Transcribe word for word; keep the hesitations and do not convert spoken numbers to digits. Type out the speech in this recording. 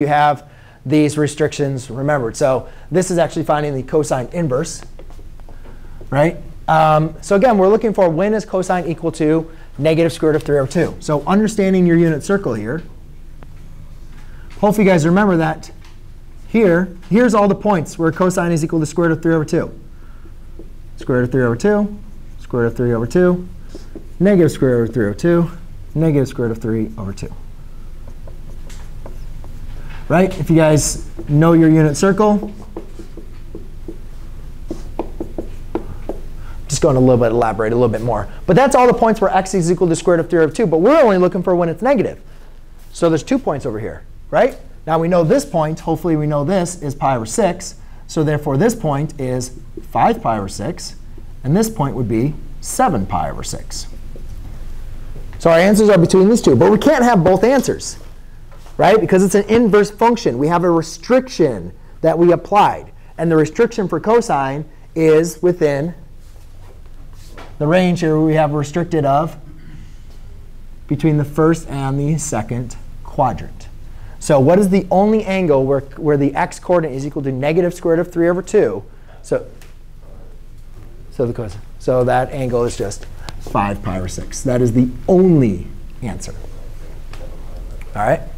You have these restrictions remembered. So this is actually finding the cosine inverse, right? Um, so again, we're looking for when is cosine equal to negative square root of three over two. So understanding your unit circle here, hopefully you guys remember that here, here's all the points where cosine is equal to square root of three over two. Square root of three over two, square root of three over two, negative square root of three over two, negative square root of three over two. Right? If you guys know your unit circle, just going to a little bit elaborate a little bit more. But that's all the points where x is equal to square root of three over two. But we're only looking for when it's negative. So there's two points over here, right? Now we know this point. Hopefully we know this is pi over six. So therefore this point is five pi over six. And this point would be seven pi over six. So our answers are between these two. But we can't have both answers, right? Because it's an inverse function. We have a restriction that we applied. And the restriction for cosine is within the range here we have restricted of between the first and the second quadrant. So what is the only angle where, where the x coordinate is equal to negative square root of three over two? So, so, the cosine. So that angle is just five pi over six. That is the only answer. All right?